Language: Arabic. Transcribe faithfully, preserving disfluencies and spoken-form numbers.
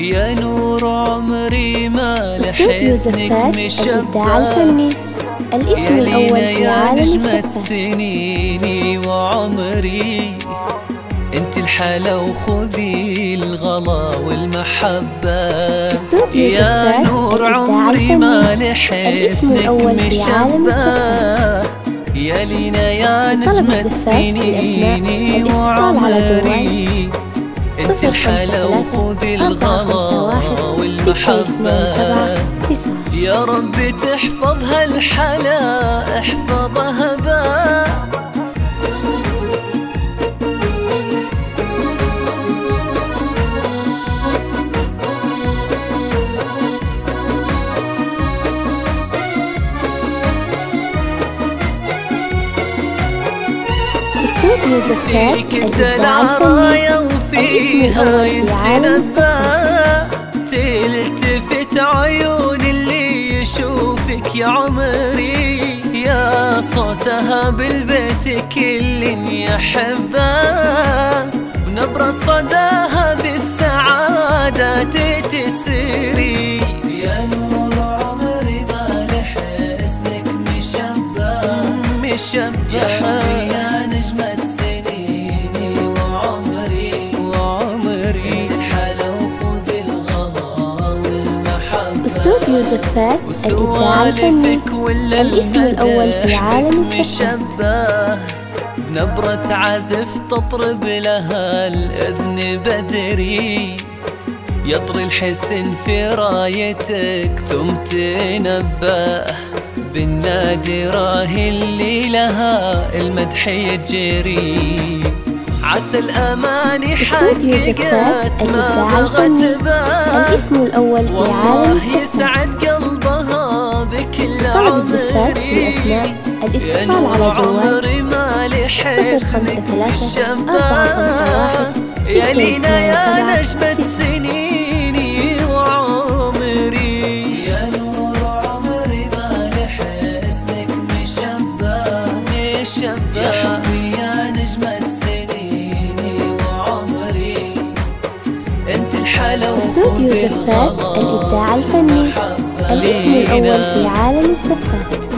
يا نور عمري ما لحسنك مش الإبداع الفني الاسم الأول في عالم سنيني وعمري، انت الحلا وخذي الغلا والمحبة. يا نور عمري ما لحسنك مش الإبداع يا لينا يا نجمة سنيني وعمري، انت الحلا وخذي الغلا والمحبة. يا ربي تحفظها الحلا احفظها با فيك الدلع راية وفيها يتنبأ، تلتفت عيون اللي يشوفك يا عمري، يا صوتها بالبيت كل يحبه، ونبرة صداها بالسعادة تتسري. يا نور عمري ما لحسنك مشبه مشبه يا حبيبي يا نجمة استوديو زفات الإبداع الفني الاسم الأول في عالم السفر. نبرة عزف تطرب لها الأذن بدري، يطري الحسن في رايتك ثم تنبه، بالنادرة اللي لها المدح يجري، عسى الأماني حققت ما بغت باه، والله يسعد قلبها بكل عمري. يا نور عمري ما لحسنك مشبه يا لينا يا نجمة سنيني وعمري، يا نور عمري ما لحسنك مشبه مشبه يا حبي يا نجمة استوديو زفات الإبداع الفني الاسم الأول في عالم الزفات.